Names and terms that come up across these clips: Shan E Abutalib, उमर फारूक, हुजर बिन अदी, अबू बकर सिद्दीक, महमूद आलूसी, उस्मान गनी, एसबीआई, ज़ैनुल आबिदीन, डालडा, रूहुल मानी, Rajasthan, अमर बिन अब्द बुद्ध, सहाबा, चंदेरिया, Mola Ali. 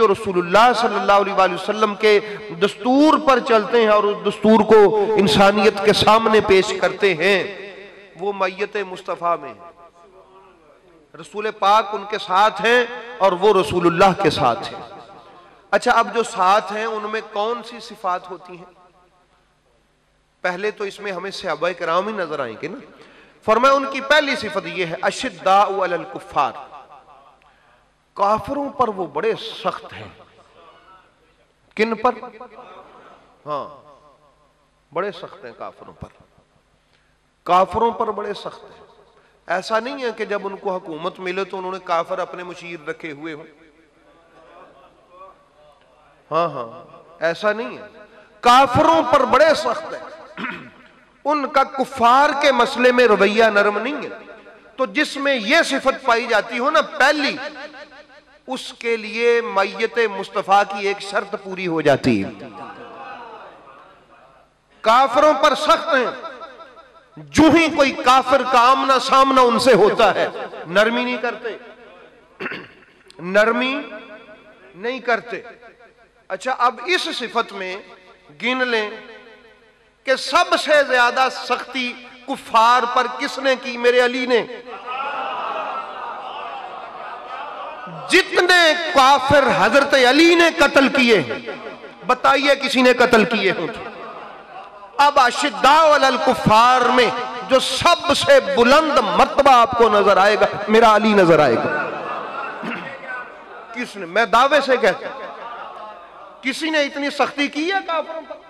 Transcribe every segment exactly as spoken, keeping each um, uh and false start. जो रसूलुल्लाह सल्लल्लाहु अलैहि वसल्लम के दस्तूर पर चलते हैं और उस दस्तूर को इंसानियत के सामने पेश करते हैं, वो मैयत मुस्तफ़ा में रसूल पाक उनके साथ हैं और वो रसूलुल्लाह के साथ हैं। अच्छा, अब जो साथ हैं उनमें कौन सी सिफात होती हैं? पहले तो इसमें हमें सहाबाए किराम ही नजर आएंगे ना। फरमाया उनकी पहली सिफत यह है, अशिद्दाउ अलल कुफ्फार, काफिरों पर वो बड़े सख्त हैं। किन पर? हाँ, बड़े सख्त हैं काफिरों पर। काफिरों पर बड़े सख्त हैं। ऐसा नहीं है कि जब उनको हुकूमत मिले तो उन्होंने काफिर अपने मुशीर रखे हुए हों। हाँ हाँ, ऐसा नहीं है। काफिरों पर बड़े सख्त हैं। उनका कुफार के मसले में रवैया नरम नहीं है। तो जिसमें यह सिफत पाई जाती हो ना पहली, उसके लिए मैयत मुस्तफ़ा की एक शर्त पूरी हो जाती है। काफिरों पर सख्त हैं, जो ही कोई काफिर का आमना सामना उनसे होता है नरमी नहीं करते, नरमी नहीं करते। अच्छा, अब इस सिफत में गिन लें कि सबसे ज्यादा सख्ती कुफार पर किसने की? मेरे अली ने। जितने काफिर हजरत अली ने कत्ल किए, बताइए किसी ने कत्ल किए हों? अब अशिद्दाउ अलल कुफार में जो सबसे बुलंद मर्तबा आपको नजर आएगा, मेरा अली नजर आएगा। किसने? मैं दावे से कहता हूं, किसी ने इतनी सख्ती की है काफिरों पर?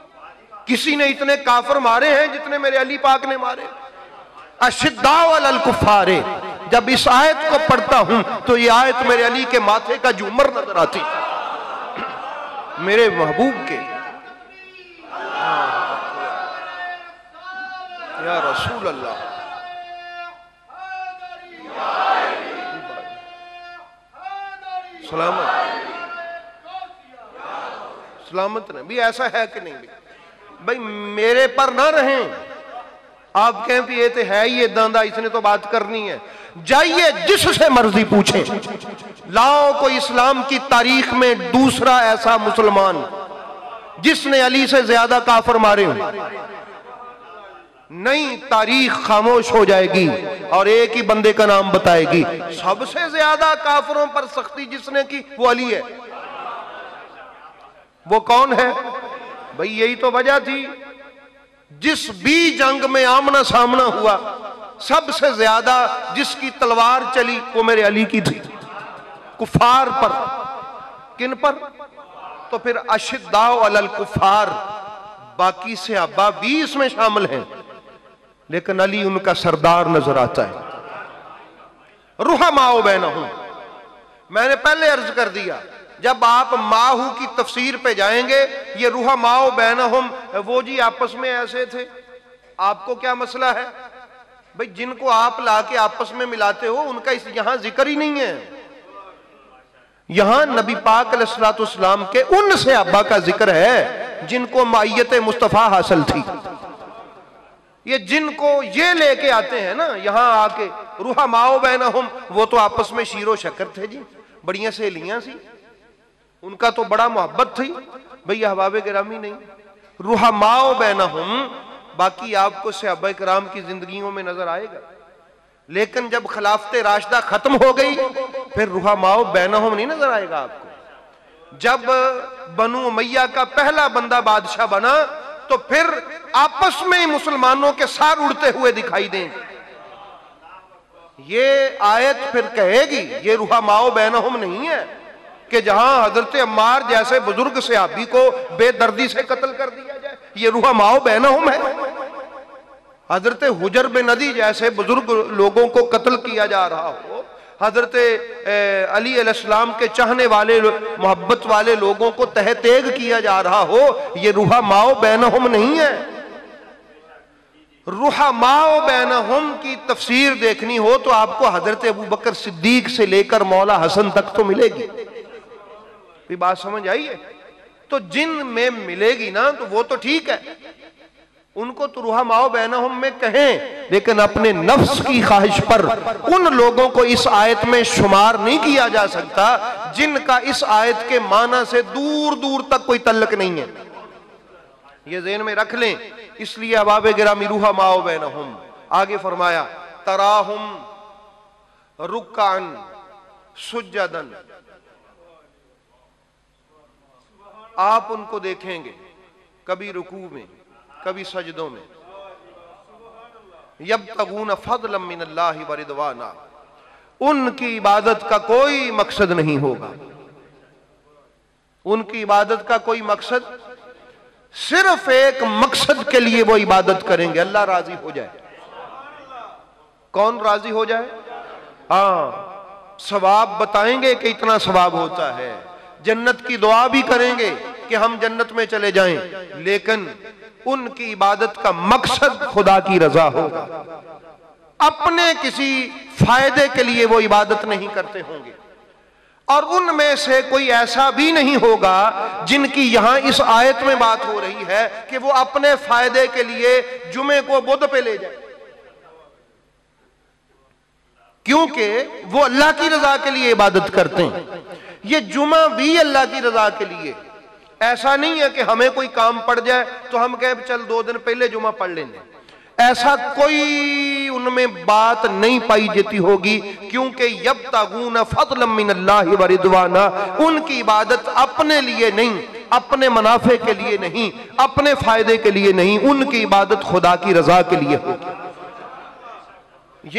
किसी ने इतने काफिर मारे हैं जितने मेरे अली पाक ने मारे? अशिद्दाउ अलल कुफारे। जब इस आयत को पढ़ता हूं तो ये आयत मेरे अली के माथे का झूमर नजर आती, मेरे महबूब के या रसूल अल्लाह। सलामत सलामत ने भी ऐसा है कि नहीं? भी भाई मेरे पर ना रहें, आप कहें भी ये तो है ही, ये दांदा इसने तो बात करनी है। जाइए जिससे मर्जी पूछें, लाओ कोई इस्लाम की तारीख में दूसरा ऐसा मुसलमान जिसने अली से ज्यादा काफिर मारे हो। नहीं, तारीख खामोश हो जाएगी और एक ही बंदे का नाम बताएगी। सबसे ज्यादा काफिरों पर सख्ती जिसने की वो अली है। वो कौन है भाई? यही तो वजह थी, जिस भी जंग में आमना सामना हुआ सबसे ज्यादा जिसकी तलवार चली वो मेरे अली की थी। कुफार पर। किन पर? तो फिर अशिद्दाउ अलल कुफार। बाकी से अब्बा भी इसमें शामिल हैं, लेकिन अली उनका सरदार नजर आता है। रूहा माओ बहना हूं, मैंने पहले अर्ज कर दिया, जब आप माहू की तफसीर पे जाएंगे, ये रूहा माओ बहनहुम, वो जी आपस में ऐसे थे, आपको क्या मसला है? भाई जिनको आप लाके आपस में मिलाते हो उनका इस यहां जिक्र ही नहीं है। यहां नबी पाक अलैहिस्सलाम के उन से अब्बा का जिक्र है जिनको मायत मुस्तफ़ा हासिल थी। ये जिनको ये लेके आते हैं ना यहां आके, रूहा माओ बहनहुम, वो तो आपस में शीरो शक्कर थे जी, बढ़िया सहेलियां सी, उनका तो बड़ा मोहब्बत थी। भैया अहबाब किरामी नहीं, रुहमाओ बैनहुम। बाकी आपको सहाबा किराम की जिंदगियों में नजर आएगा, लेकिन जब खिलाफत राशिदा खत्म हो गई फिर रुहमाओ बैनहुम नहीं नजर आएगा आपको। जब बनु उमैया का पहला बंदा बादशाह बना तो फिर आपस में मुसलमानों के सार उड़ते हुए दिखाई देंगे। ये आयत फिर कहेगी ये रुहमाओ बैनहुम नहीं है कि जहां हजरत अम्मार जैसे बुजुर्ग सहाबी को बेदर्दी से कत्ल कर दिया जाए, ये रूहा माओ बहनहुम है। हजरत हुजर बिन अदी जैसे बुजुर्ग लोगों को कत्ल किया जा रहा हो, हजरत अली अलैहिस्सलाम के चाहने वाले मोहब्बत वाले लोगों को तह तेग किया जा रहा हो, ये रूहा माओ बहनहुम नहीं है। रूहा माओ बहनहुम की तफसीर देखनी हो तो आपको हजरत अबू बकर सिद्दीक से लेकर मौला हसन तक तो मिलेगी। बात समझ आई है? तो जिन में मिलेगी ना तो वो तो ठीक है, उनको तो रुहा माओ बहनों में कहें, लेकिन अपने नफ्स की ख्वाहिश पर उन लोगों को इस आयत में शुमार नहीं किया जा सकता जिनका इस आयत के माना से दूर दूर तक कोई तल्लक नहीं है। ये ज़हन में रख लें। इसलिए अहबाब गिरामी रूहा माओ बहनों, आगे फरमाया तराहुम रुकान सुजदन, आप उनको देखेंगे कभी रुकू में कभी सजदों में। यब्तगून फज़लन मिनल्लाहि व रिदवाना, उनकी इबादत का कोई मकसद नहीं होगा, उनकी इबादत का कोई मकसद, सिर्फ एक मकसद के लिए वो इबादत करेंगे, अल्लाह राजी हो जाए। कौन राजी हो जाए? हाँ, सवाब बताएंगे कि इतना सवाब होता है, जन्नत की दुआ भी करेंगे कि हम जन्नत में चले जाएं, लेकिन उनकी इबादत का मकसद खुदा की रजा होगा। अपने किसी फायदे के लिए वो इबादत नहीं करते होंगे। और उनमें से कोई ऐसा भी नहीं होगा जिनकी यहां इस आयत में बात हो रही है कि वो अपने फायदे के लिए जुमे को बुध पे ले जाए, क्योंकि वो अल्लाह की रजा के लिए इबादत करते हैं। ये जुमा भी अल्लाह की रजा के लिए, ऐसा नहीं है कि हमें कोई काम पड़ जाए तो हम कहें चल दो दिन पहले जुमा पढ़ लेने, ऐसा कोई उनमें बात नहीं पाई जाती होगी, क्योंकि यब्तगून फज़लन मिनल्लाहि व रिदवाना, उनकी इबादत अपने लिए नहीं, अपने मुनाफे के लिए नहीं, अपने फायदे के लिए नहीं, उनकी इबादत खुदा की रजा के लिए होगी।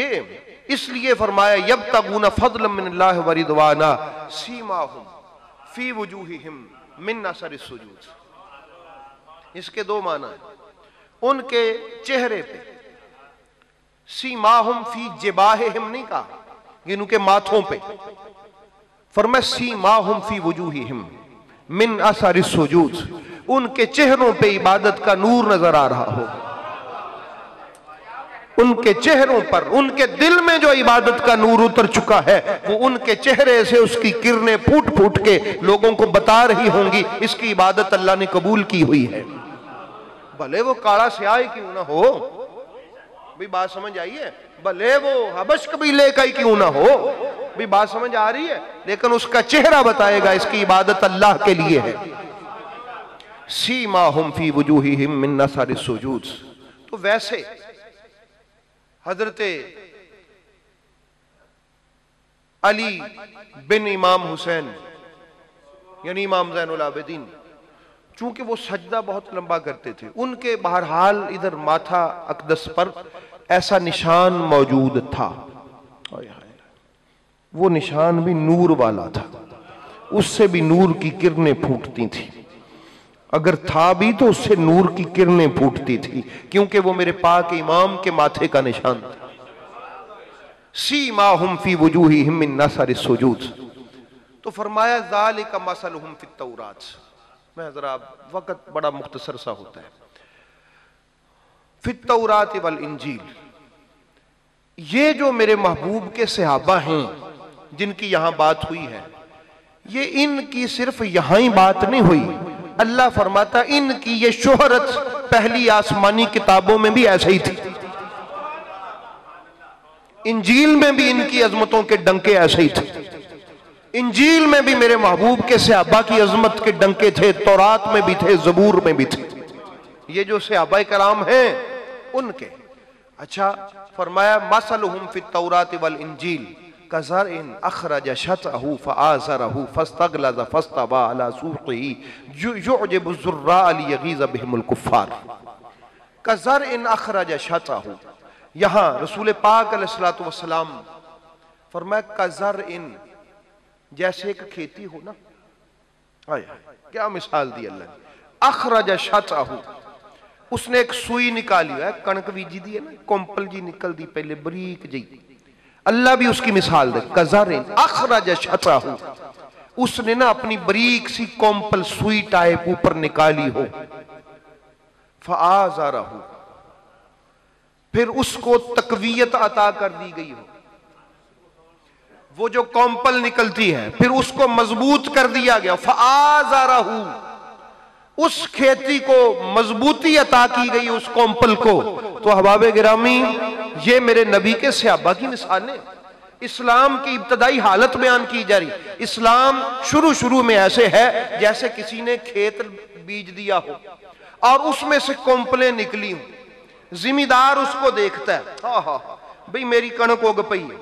ये इसलिए फरमाया यब्तगून फज़लन मिनल्लाहि व रिदवाना सीमाहुम फी वजूहिहिम मिन असर सुजूद। इसके दो माना है, उनके चेहरे पे, सीमाहुम फी जिबाहिहिम नहीं कहा, इनके माथों पे, फरमाया सीमाहुम फी वजूहिहिम मिन असर सुजूद, उनके चेहरों पे इबादत का नूर नजर आ रहा होगा, उनके चेहरों पर, उनके दिल में जो इबादत का नूर उतर चुका है वो उनके चेहरे से उसकी किरणें फूट फूट के लोगों को बता रही होंगी इसकी इबादत अल्लाह ने कबूल की हुई है, भले वो काला स्याह क्यों ना हो। भी बात समझ आई है? भले वो हबश कबीले का ही क्यों ना हो, भी बात समझ आ रही है, लेकिन उसका चेहरा बताएगा इसकी इबादत अल्लाह के लिए है। सीमाहुम फी वजूहिहिम मिन असर सुजूद। तो वैसे हजरते अली बिन इमाम हुसैन यानी इमाम ज़ैनुल आबिदीन, चूंकि वो सजदा बहुत लंबा करते थे, उनके बहरहाल इधर माथा अकदस पर ऐसा निशान मौजूद था, वो निशान भी नूर वाला था, उससे भी नूर की किरणें फूटती थी, अगर था भी तो उससे नूर की किरणें फूटती थी, क्योंकि वो मेरे पाक इमाम के माथे का निशान था। सीमाहुम फी वजूहिहिम मिन असरि सुजूद। तो फरमाया ज़ालिका मसलहुम फित तौरात। मैं जरा, वक्त बड़ा मुख्तसर सा होता है। फित तौरात वल इंजील, ये जो मेरे महबूब के सहाबा हैं जिनकी यहाँ बात हुई है, ये इनकी सिर्फ यहाँ ही बात नहीं हुई, अल्लाह फरमाता इनकी ये शोहरत पहली आसमानी किताबों में भी ऐसे ही थी, इंजील में भी इनकी अजमतों के डंके ऐसे ही थे, इंजील में भी मेरे महबूब के सहाबा की अजमत के डंके थे, तौरात में भी थे, जबूर में भी थे, ये जो सहाबा कराम हैं उनके। अच्छा, फरमाया मसलहुम फित तौरात वल इंजील कज़रइन अखरज शतअहू फ़अज़रहू फ़स्तग़लज़ फ़स्तबा अला सूक़िही युअजिबु ज़ुर्राअ लियग़ीज़ बिहिमुल कुफ़्फ़ार। कज़रइन अखरज शतअहू, यहाँ रसूल पाक अलैहिस्सलातु वस्सलाम फरमाए कज़रइन, जैसे एक खेती हो ना, आया क्या मिसाल दी अल्लाह ने, अखरज शतअहू, उसने एक सुई निकाली है, कणक बीजी दी है ना, कौंपल जी निकल दी पहले बरीक जी, अल्लाह भी उसकी मिसाल दे, कज़रइन अखरज शतअहू, उसने ना अपनी बरीक सी कॉम्पल सुई टाइप ऊपर निकाली हो, फ़अज़रहू, फिर उसको तकवीयत अता कर दी गई हो, वो जो कॉम्पल निकलती है फिर उसको मजबूत कर दिया गया, फ़अज़रहू, उस खेती को मजबूती अता की गई, उस कॉम्पल को। तो अहबाब गिरामी, ये मेरे नबी के सहाबा की मिसालें, इस्लाम की इब्तदाई हालत बयान की जा रही। इस्लाम शुरू शुरू में ऐसे है जैसे किसी ने खेत बीज दिया हो और उसमें से कॉम्पलें निकली हो, जिम्मेदार उसको देखता है, हा हा भाई मेरी कणक उग पई है,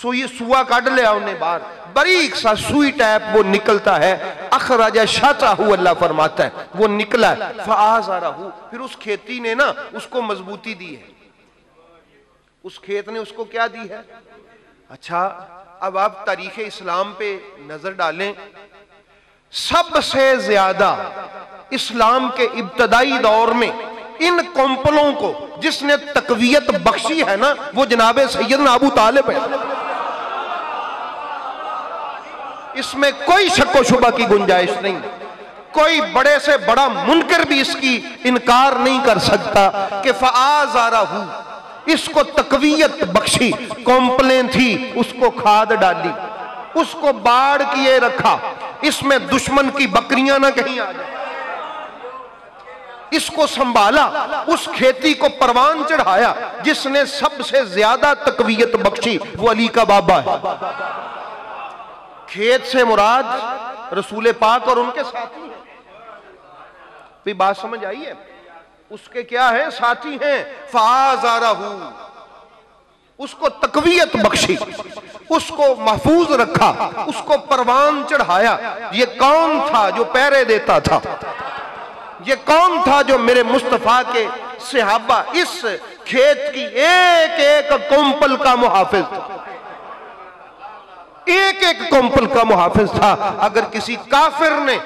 सुई सुआ काट लिया उन्हें बाहर, बरीक सा सुई टाइप वो निकलता है, अखराजा शाताहू, अल्लाह फरमाता है वो निकला है, फाआज़ाराहू, फिर उस खेती ने ना उसको मजबूती दी है, उस खेत ने उसको क्या दी है। अच्छा, अब आप तारीख इस्लाम पे नजर डालें, सबसे ज्यादा इस्लाम के इब्तदाई दौर में इन कॉम्पलों को जिसने तकवीयत बख्शी है ना, वो जनाबे सैयदना अबू तालिब है, इसमें कोई शक व शुबा की गुंजाइश नहीं, कोई बड़े से बड़ा मुनकर भी इसकी इनकार नहीं कर सकता कि फ़आज़ारहू, इसको तकवीयत बख्शी, कॉम्प्लेन थी उसको खाद डाली, उसको बाड़ किए रखा, इसमें दुश्मन की बकरियां ना कहीं आ जाए, इसको संभाला, उस खेती को परवान चढ़ाया, जिसने सबसे ज्यादा तकवीयत बख्शी वो अली का बाबा है। खेत से मुराद रसूल पाक और उनके साथी हैं, बात समझ आई है, उसके क्या है, साथी हैं। फ़आज़ारहू, उसको तकवीयत बख्शी, उसको महफूज रखा, उसको परवान चढ़ाया। ये कौन था जो पैरे देता था, ये कौन था जो मेरे मुस्तफ़ा के सहाबा, इस खेत की एक एक कोम्पल का मुहाफिज था, एक एक कॉम्पल का मुहाफिज था। अगर किसी काफिर ने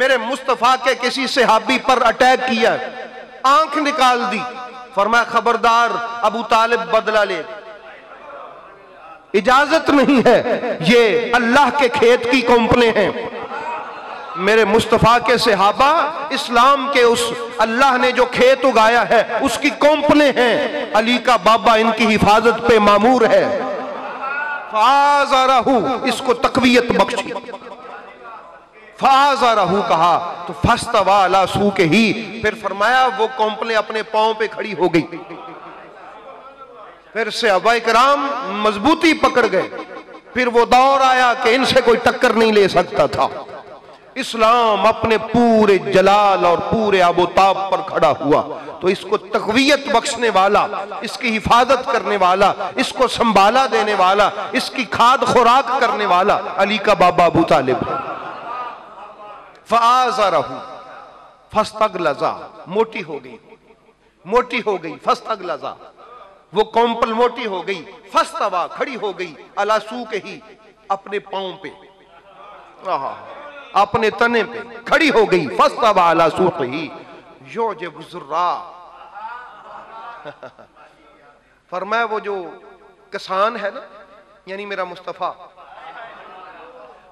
मेरे मुस्तफा के किसी सहाबी पर अटैक किया, आंख निकाल दी, फरमाया खबरदार, अबू तालिब बदला ले, इजाजत नहीं है, ये अल्लाह के खेत की कॉम्पलें हैं। मेरे मुस्तफा के सहाबा इस्लाम के उस अल्लाह ने जो खेत उगाया है उसकी कॉम्पलें हैं, अली का बाबा इनकी हिफाजत पे मामूर है। फ़आज़ारहू, इसको तकवीयत बख्शी, फ़आज़ारहू कहा तो फस्तवा अला सूक़िही, फिर फरमाया वो कॉम्पलें अपने पांव पे खड़ी हो गई, फिर सहाबाए किराम मजबूती पकड़ गए, फिर वो दौर आया कि इनसे कोई टक्कर नहीं ले सकता था। इस्लाम अपने पूरे जलाल और पूरे आबोताब पर खड़ा हुआ, तो इसको तकवीयत बख्शने वाला, इसकी हिफाजत करने वाला, इसको संभाला देने वाला, इसकी खाद खुराक करने वाला अली का बाबा अबू तालिब। फ़आज़ारहू, फस्तगलज़ा, मोटी हो गई, मोटी हो गई, फस्तगलज़ा, वो कॉम्पल मोटी हो गई, फस्तवा, खड़ी हो गई, अला सूक़िही, अपने पाँव पे, आहा, अपने तने पे खड़ी हो गई। फस्तवा अला सूक़िही युजिबु ज़ुर्रा, फरमाया वो जो किसान है ना, यानी मेरा मुस्तफ़ा,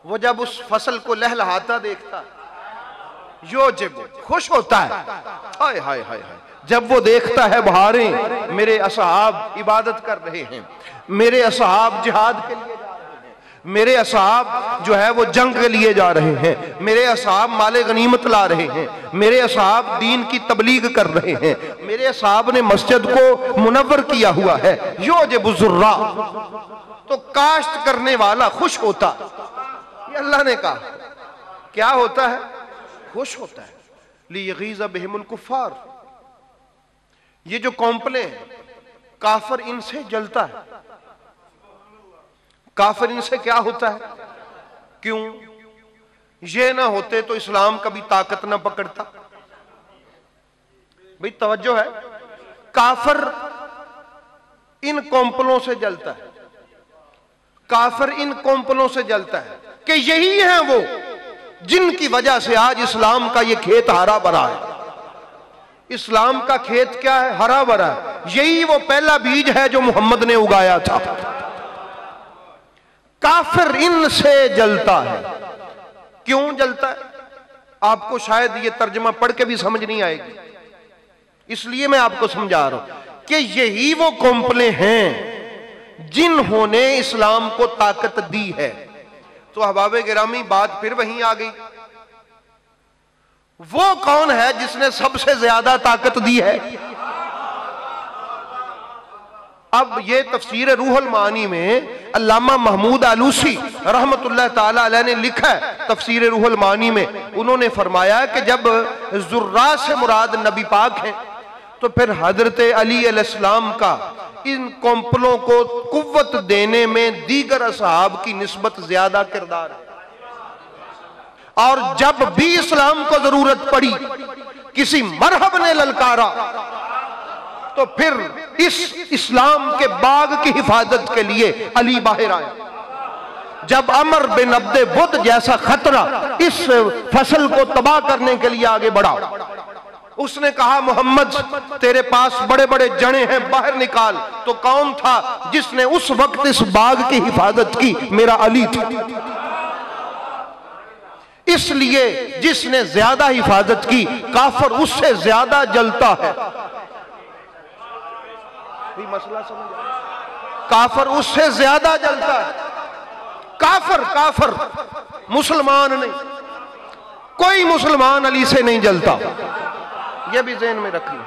वो जब उस फसल को लहलहाता देखता है, युजिबु, खुश होता है, हाय हाय हाय हाय, जब वो देखता है बहारें, मेरे असहाब इबादत कर रहे हैं, मेरे असहाब जिहाद के लिए, मेरे असहाब जो है वो जंग के लिए जा रहे हैं, मेरे असहाब माले गनीमत ला रहे हैं, मेरे असहाब दीन की तबलीग कर रहे हैं, मेरे असहाब ने मस्जिद को मुनव्वर किया हुआ है, युजिबु ज़ुर्रा, तो काश्त करने वाला खुश होता। ये अल्लाह ने कहा क्या होता है, खुश होता है। लियगीज़ बिहिमुल कुफ़ार, ये जो कॉम्पलें हैं, काफिर इनसे जलता है, काफिर इनसे क्या होता है, क्यों, ये ना होते तो इस्लाम कभी ताकत ना पकड़ता। भाई तवज्जो है, काफिर इन कॉम्पलों से जलता है, काफिर इन कॉम्पलों से जलता है कि यही है वो जिनकी वजह से आज इस्लाम का ये खेत हरा भरा है। इस्लाम का खेत क्या है, हरा भरा है, यही वो पहला बीज है जो मोहम्मद ने उगाया था। काफिर इनसे जलता है, क्यों जलता है, आपको शायद ये तर्जमा पढ़ के भी समझ नहीं आएगी, इसलिए मैं आपको समझा रहा हूं कि यही वो कॉम्पलें हैं जिन्होंने इस्लाम को ताकत दी है। तो अहबाब-ए-गिरामी, बात फिर वहीं आ गई, वो कौन है जिसने सबसे ज्यादा ताकत दी है। अब ये तफसीर रूहुल मानी में अल्लामा महमूद आलूसी रहमतुल्लाह ताला अलैह ने लिखा है तफसीर रूहुल मानी में, उन्होंने फरमाया कि जब जुर्रा से मुराद नबी पाक है तो फिर हजरत अली अलैहिस्सलाम का इन कॉम्पलों को कुव्वत देने में दीगर असहाब की निस्बत ज्यादा किरदार है। और जब भी इस्लाम को जरूरत पड़ी किसी मरहब ने ललकारा तो फिर इस इस्लाम के बाग की हिफाजत के लिए अली बाहर आया। जब अमर बिन अब्द बुद्ध जैसा खतरा इस फसल को तबाह करने के लिए आगे बढ़ा, उसने कहा मोहम्मद तेरे पास बड़े बड़े जने हैं, बाहर निकाल। तो कौन था जिसने उस वक्त इस बाग की हिफाजत की? मेरा अली था। इसलिए जिसने ज्यादा हिफाजत की काफर उससे ज्यादा जलता है। भी मसला समझ काफर उससे ज्यादा जलता है। काफर काफर मुसलमान नहीं, कोई मुसलमान अली से नहीं जलता। यह भी ज़हन में रखिए।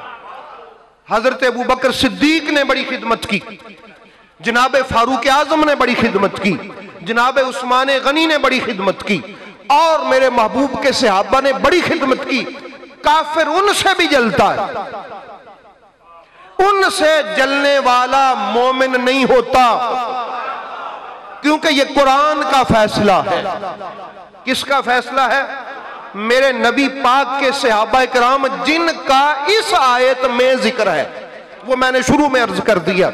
हजरत अबू बकर सिद्दीक ने बड़ी खिदमत की, जनाब फारूक आजम ने बड़ी खिदमत की, जनाब उस्मान गनी ने बड़ी खिदमत की और मेरे महबूब के सहाबा ने बड़ी खिदमत की। काफिर उनसे भी जलता है, उनसे जलने वाला मोमिन नहीं होता, क्योंकि यह कुरान का फैसला है। किसका फैसला है? मेरे नबी पाक के सहाबा इकराम जिनका इस आयत में जिक्र है, वो मैंने शुरू में अर्ज कर दिया।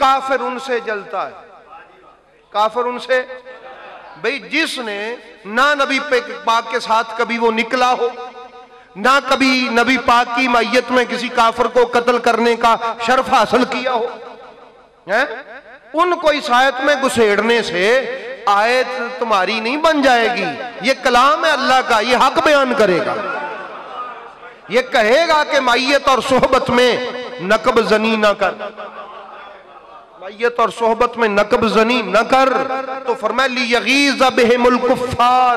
काफिर उनसे जलता है, काफिर उनसे भाई जिसने ना नबी पाक के साथ कभी वो निकला हो, ना कभी नबी पाक की मैयत में किसी काफिर को कत्ल करने का शर्फ हासिल किया हो है? उनको इस आयत में घुसेड़ने से आयत तुम्हारी नहीं बन जाएगी। ये कलाम है अल्लाह का, ये हक बयान करेगा, ये कहेगा कि मैयत और सोहबत में नकब जनी ना कर, मैयत और सोहबत में नकब जनी न कर। तो फरमाया यगीज़ बिहिमुल कुफ़ार,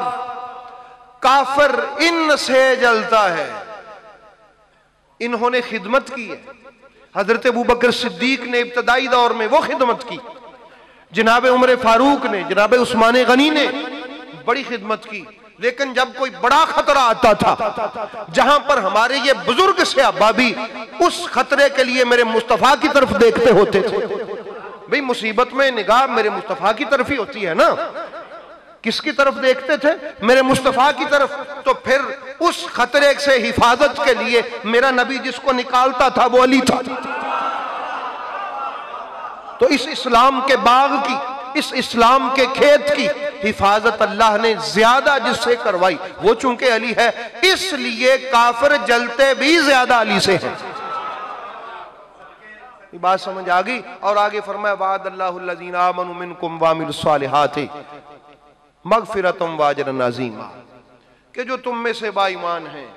काफिर इन से जलता है। इन्होंने खिदमत की है। हजरत अबू बकर सिद्दीक ने इब्तदाई दौर में वो खिदमत की, जनाब उमर फारूक ने, जनाब उस्मान गनी ने बड़ी खिदमत की। लेकिन जब कोई बड़ा खतरा आता था जहां पर हमारे ये बुजुर्ग सहाबा भी उस खतरे के लिए मेरे मुस्तफ़ा की तरफ देखते होते थे। भाई मुसीबत में निगाह मेरे मुस्तफ़ा की तरफ ही होती है ना, किसकी तरफ देखते थे? मेरे मुस्तफ़ा की तरफ। तो फिर उस खतरे से हिफाजत के लिए मेरा नबी जिसको निकालता था वो अली था। तो इस इस्लाम के बाग की, इस इस्लाम के खेत की हिफाजत अल्लाह ने ज्यादा जिससे करवाई वो चूंकि अली है, इसलिए काफिर जलते भी ज्यादा अली से हैं। ये बात समझ आ गई। और आगे फरमाया वाद अल्लाहुल्लज़ीना आमनु मिनकुम वामिलुस्सालिहात मगफिरतुम वाजरन अज़ीमा, कि जो तुम में से बाईमान हैं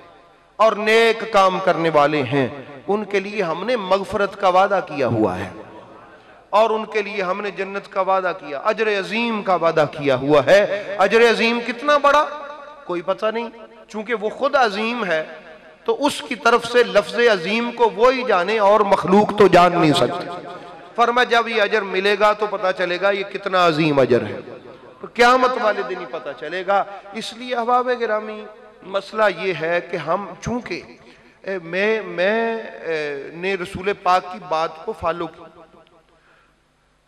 और नेक काम करने वाले हैं उनके लिए हमने मगफरत का वादा किया हुआ है और उनके लिए हमने जन्नत का वादा किया, अजर अजीम का वादा किया हुआ है। अजर अजीम कितना बड़ा कोई पता नहीं, चूंकि वो खुद अजीम है तो उसकी तरफ से लफ्ज अजीम को वो ही जाने और मखलूक तो जान नहीं सकते। फरमा जब ये अजर मिलेगा तो पता चलेगा ये कितना अजीम अजर है, तो क़यामत वाले दिन ही पता चलेगा। इसलिए अहबाब गिरामी मसला ये है कि हम चूंकि मैं मैं ने रसूल पाक की बात को फॉलो किया।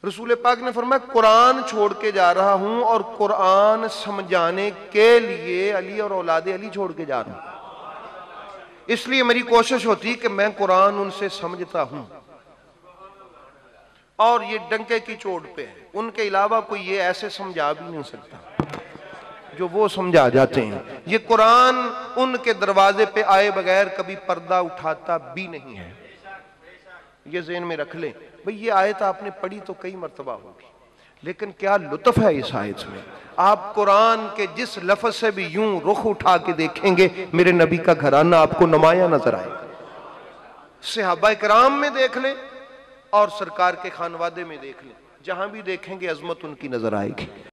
रसूल पाक ने फरमाया कुरान छोड़ के जा रहा हूं और कुरान समझाने के लिए अली और औलाद अली छोड़ के जा रहा हूं। इसलिए मेरी कोशिश होती कि मैं कुरान उनसे समझता हूं और ये डंके की चोट पे है, उनके अलावा कोई ये ऐसे समझा भी नहीं सकता जो वो समझा जाते हैं। ये कुरान उनके दरवाजे पे आए बगैर कभी पर्दा उठाता भी नहीं है, ये ज़हन में रख लें। भाई ये आयत आपने पढ़ी तो कई मरतबा होगी, लेकिन क्या लुत्फ है इस आयत में। आप कुरान के जिस लफ्ज़ से भी यूं रुख उठा के देखेंगे मेरे नबी का घराना आपको नुमाया नजर आएगा। सहाबा किराम में देख लें और सरकार के खानवादे में देख लें, जहां भी देखेंगे अजमत उनकी नजर आएगी।